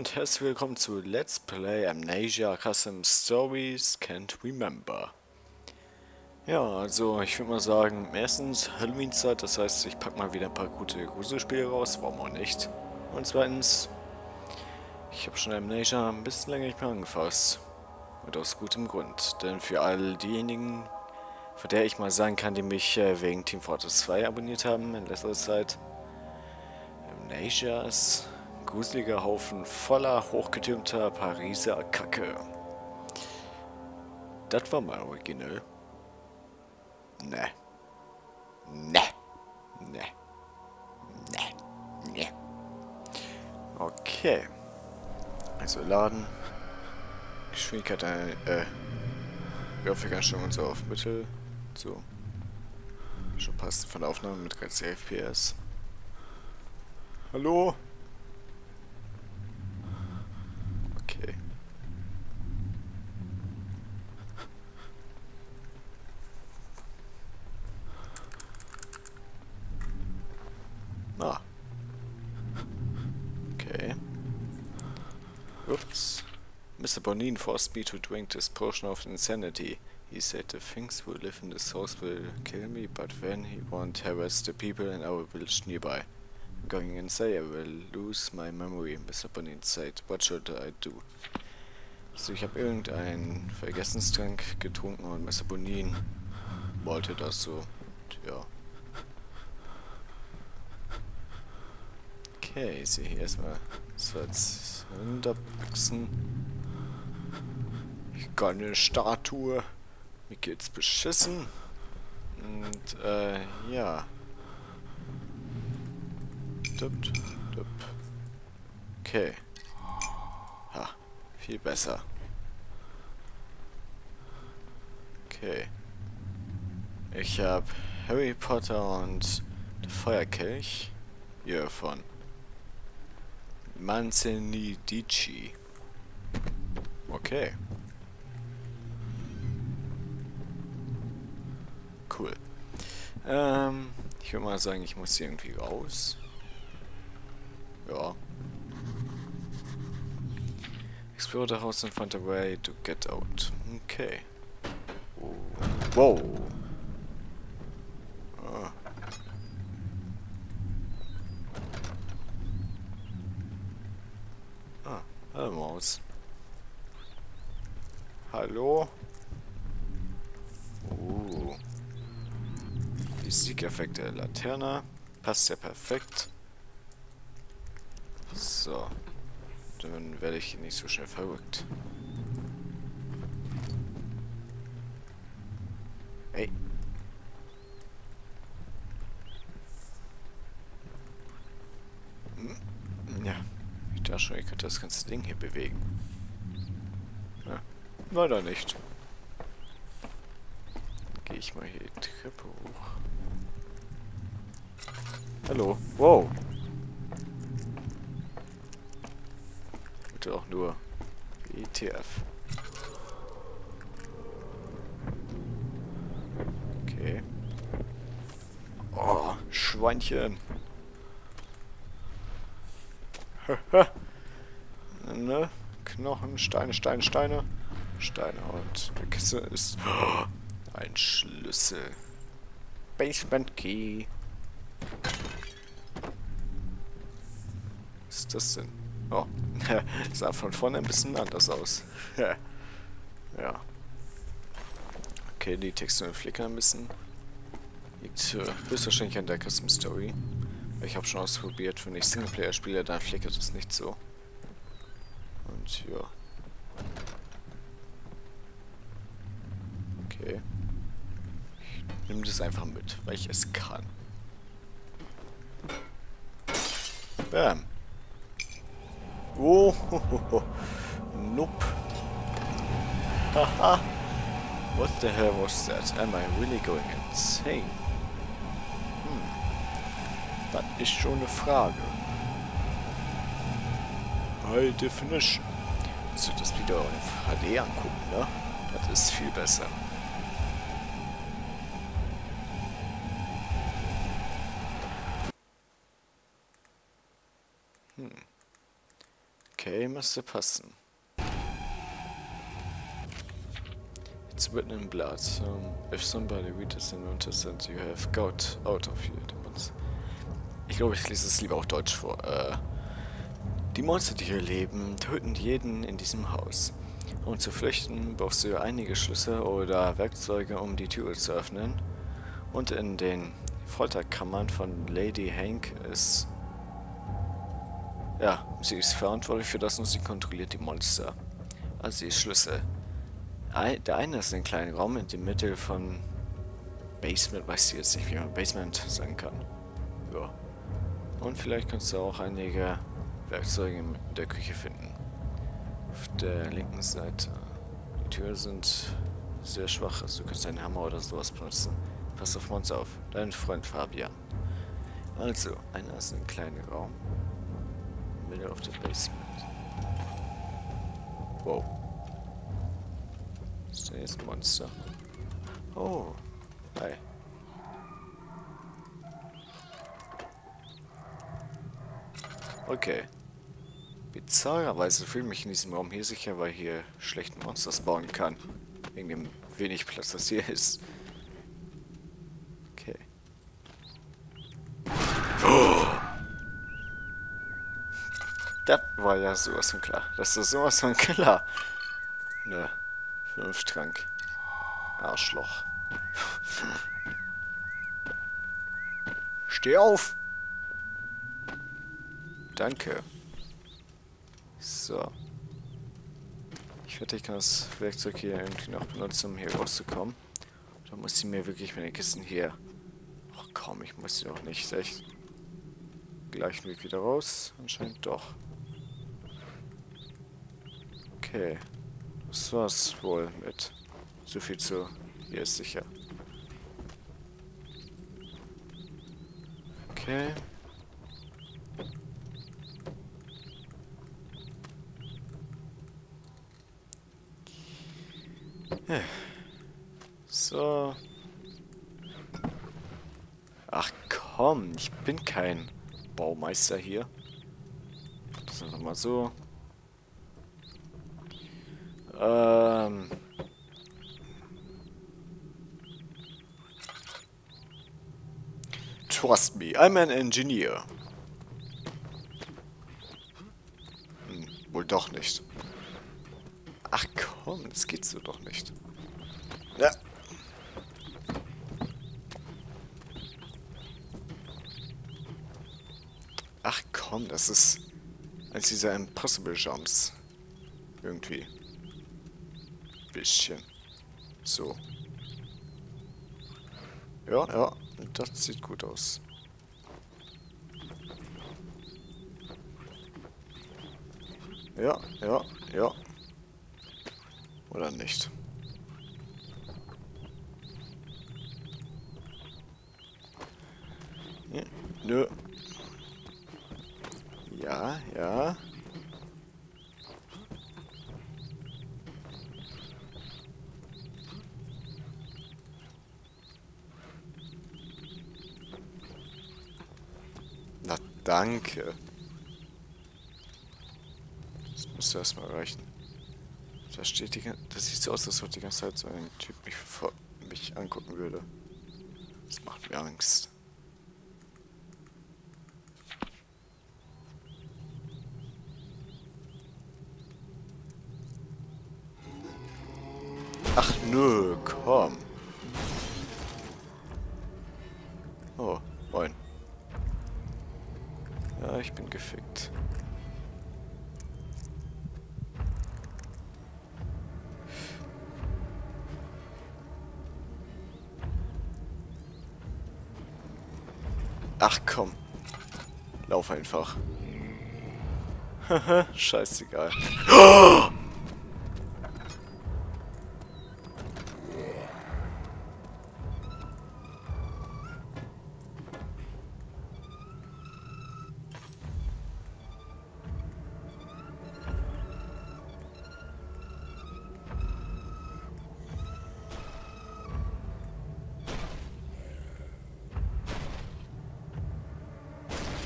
und herzlich willkommen zu Let's Play Amnesia Custom Stories Can't Remember. Ja, also ich würde mal sagen, erstens Halloween-Zeit, das heißt, ich packe mal wieder ein paar gute Gruselspiele raus, warum auch nicht. Und zweitens, ich habe schon Amnesia ein bisschen länger nicht mehr angefasst. Und aus gutem Grund, denn für all diejenigen, von der ich mal sagen kann, die mich wegen Team Fortress 2 abonniert haben in letzter Zeit, Amnesia ist ein gruseliger Haufen voller hochgetürmter Pariser Kacke. Das war mal originell. Ne. Ne. Ne. Ne. Ne. Okay. Also laden. Geschwindigkeit, Grafikeinstellung und so auf Mittel. So. Schon passt von der Aufnahme mit 30 FPS. Hallo? Okay. Ah. Okay. Ups. Mr. Bonin forced me to drink this potion of insanity. He said the things we live in this house will kill me, but then he won't harass the people in our village nearby. I'm going insane, I will lose my memory, Mr. Bonin said. What should I do? Also ich habe irgendeinen Vergessenstrank getrunken und Mr. Bonin wollte das so. Und ja. Okay, ich sehe hier erstmal 200 Büchsen. Gar eine Statue. Mir geht's beschissen. Und, ja. Dup, dup. Okay. Ha, viel besser. Okay. Ich habe Harry Potter und der Feuerkelch. Hier von Mancenidici. Okay. Cool. Ich würde mal sagen, ich muss hier irgendwie raus. Ja. Explore the house and find a way to get out. Okay. Oh. Wow. Ah. Ah, hallo Maus. Hallo? Siegeffekt der Laterne. Passt ja perfekt. So. Dann werde ich nicht so schnell verrückt. Ey. Hm. Ja. Ich dachte schon, ich könnte das ganze Ding hier bewegen. Ja. Leider nicht. Dann gehe ich mal hier die Treppe hoch. Hallo. Wow. Bitte auch nur ETF. Okay. Oh, Schweinchen. Ne? Knochen, Steine, Steine, Steine. Steine und eine Kiste ist ein Schlüssel. Basement Key. Was ist das denn? Oh, sah von vorne ein bisschen anders aus. Ja. Okay, die Texturen flickern ein bisschen. Liegt höchstwahrscheinlich an der Custom Story. Ich habe schon ausprobiert, wenn ich Singleplayer spiele, dann flickert es nicht so. Und ja. Okay. Ich nehme das einfach mit, weil ich es kann. Bam. Oh, nope. Haha. What the hell was that? Am I really going insane? Hm. Das ist schon eine Frage. By definition. Musst du das wieder auf HD angucken, ne? Das ist viel besser. Okay, müsste passen. It's written in blood. If somebody reads it and understands, you have got out of here. Ich glaube, ich lese es lieber auf Deutsch vor. Die Monster, die hier leben, töten jeden in diesem Haus. Um zu flüchten, brauchst du einige Schlüssel oder Werkzeuge, um die Tür zu öffnen. Und in den Folterkammern von Lady Hank ist... Ja, sie ist verantwortlich für das und sie kontrolliert die Monster. Also sie ist Schlüssel. Der eine ist ein kleiner Raum in der Mitte von... Basement, weiß ich jetzt nicht, wie man Basement sagen kann. Ja. Und vielleicht kannst du auch einige Werkzeuge in der Küche finden. Auf der linken Seite. Die Türen sind sehr schwach, also du kannst einen Hammer oder sowas benutzen. Pass auf Monster auf. Dein Freund Fabian. Also, einer ist ein kleiner Raum. Mitte auf dem Basement. Wow. Das ist jetzt ein Monster. Oh. Hi. Okay. Bizarrerweise fühle ich mich in diesem Raum hier sicher, weil hier schlecht Monsters bauen kann. Wegen dem wenig Platz, das hier ist. Okay. Oh! Das war ja sowas von klar. Das ist sowas von klar. Ne. 5 Trank. Arschloch. Steh auf! Danke. So. Ich wette, ich kann das Werkzeug hier irgendwie noch benutzen, um hier rauszukommen. Da muss sie mir wirklich meine Kisten hier... Ach komm, ich muss sie doch nicht. Echt. Gleichen Weg wieder raus. Anscheinend doch. Okay. Das war's wohl mit. So viel zu... Hier ist sicher. Okay. So. Ach komm, ich bin kein Baumeister hier. Das ist einfach mal so. Trust me, I'm an engineer. Hm, wohl doch nicht. Ach komm, das geht so doch nicht. Ja. Ach komm, das ist eins dieser Impossible Jumps. Irgendwie. Bisschen. So. Ja, ja, das sieht gut aus. Ja, ja, ja. Oder nicht. Ja, nö. Ja, ja. Na, danke. Das muss erstmal reichen. Da steht die ganze... Das sieht so aus, als ob die ganze Zeit so ein Typ mich angucken würde. Das macht mir Angst. Ach nö, komm. Oh, moin. Ja, ich bin gefickt. Ach komm. Lauf einfach. Haha, scheißegal. Oh!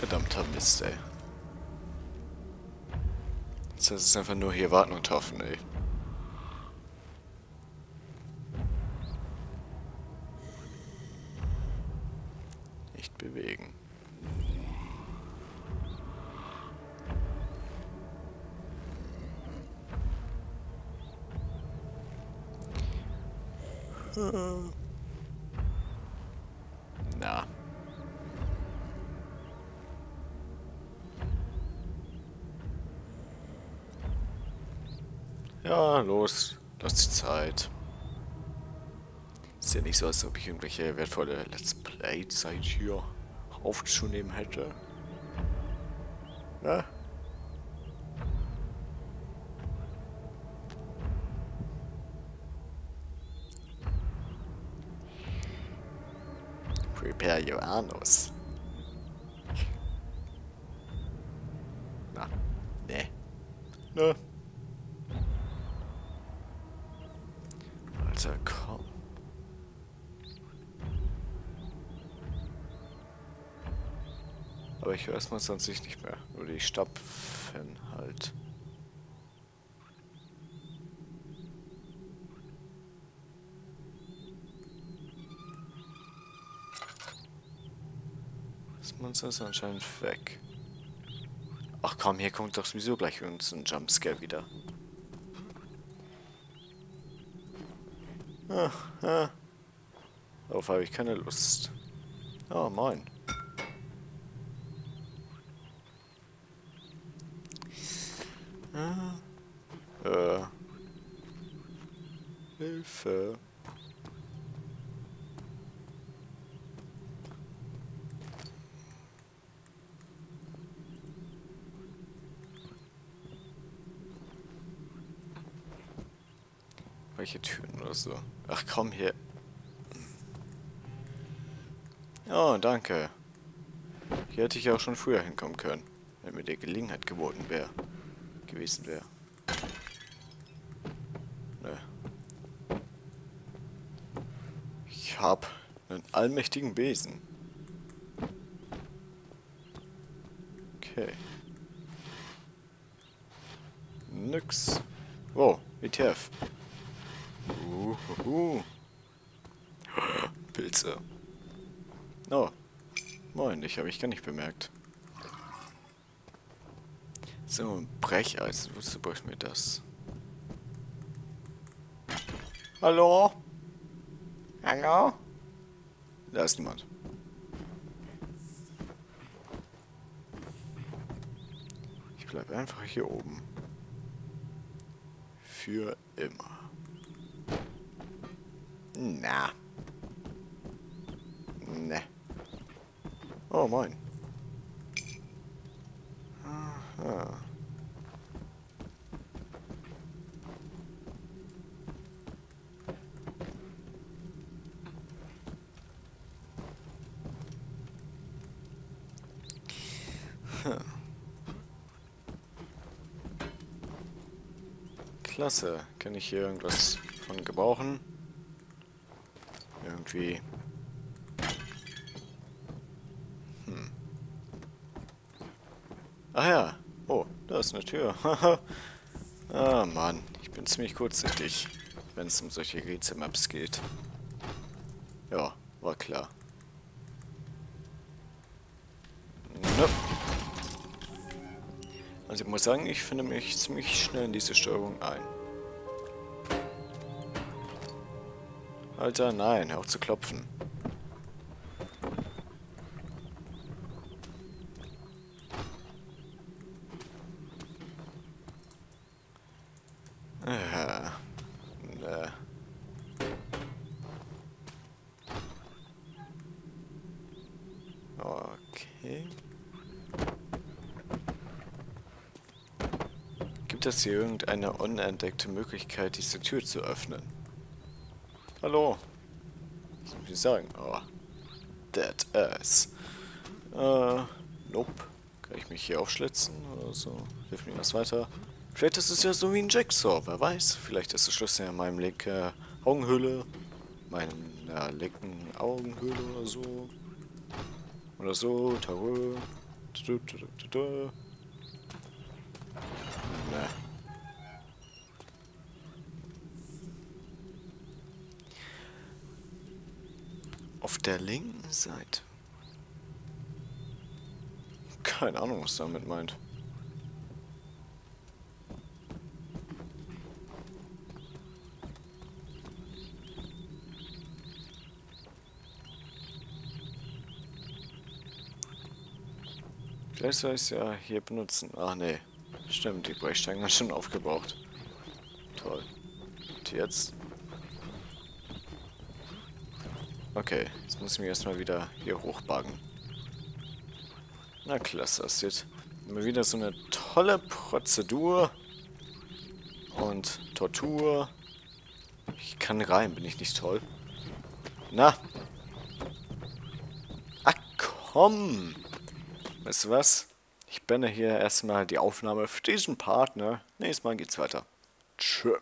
Verdammter Mist, ey. nichts. Das ist einfach nur hier warten und hoffen, ey. Nicht bewegen. Na. Ja, los. Lass die Zeit. Ist ja nicht so, als ob ich irgendwelche wertvolle Let's Play-Zeit hier aufzunehmen hätte. Na? Prepare your anus. Na, ne. Ne. Alter, komm. Aber ich höre es mal sonst nicht mehr. Nur die Stapfen halt. Das Monster ist anscheinend weg. Ach komm, hier kommt doch sowieso gleich uns ein Jumpscare wieder. Ach, ah. Darauf habe ich keine Lust. Oh, moin. Hilfe. Welche Türen oder so? Ach komm hier. Oh, danke. Hier hätte ich ja auch schon früher hinkommen können, wenn mir die Gelegenheit geboten wäre. Gewesen wäre. Ne. Ich hab einen allmächtigen Besen. Okay. Nix. Wow, ETF. Pilze. Oh. Moin, dich habe ich gar nicht bemerkt. So, ein Brecheis. Wozu brauche ich mir das? Hallo? Hallo? Da ist niemand. Ich bleibe einfach hier oben. Für immer. Na. Ne. Oh, moin. Aha. Klasse. Kann ich hier irgendwas von gebrauchen? Irgendwie. Hm. Ach ja. Oh, da ist eine Tür. Ah, Mann. Ich bin ziemlich kurzsichtig, wenn es um solche Rätselmaps geht. Ja, war klar. Nope. Also ich muss sagen, ich finde mich ziemlich schnell in diese Steuerung ein. Alter, nein, hör auf zu klopfen. Ne. Okay. Gibt es hier irgendeine unentdeckte Möglichkeit, diese Tür zu öffnen? Hallo. Was soll ich sagen? Oh. Dead ass. Nope. Kann ich mich hier aufschlitzen oder so? Hilft mir was weiter. Vielleicht ist es ja so wie ein Jigsaw, wer weiß. Vielleicht ist der Schlüssel in meinem linken Augenhöhle. Meiner linken Augenhöhle oder so. Oder so. Tarot. Ne. Auf der linken Seite. Keine Ahnung, was damit meint. Vielleicht soll ich es ja hier benutzen. Ach nee, stimmt, die Brechstangen haben schon aufgebraucht. Toll. Und jetzt? Okay, jetzt muss ich mich erstmal wieder hier hochbuggen. Na klasse, das ist jetzt immer wieder so eine tolle Prozedur und Tortur. Ich kann rein, bin ich nicht toll? Na? Ach komm! Weißt du was? Ich beende hier erstmal die Aufnahme für diesen Part, ne? Nächstes Mal geht's weiter. Tschö.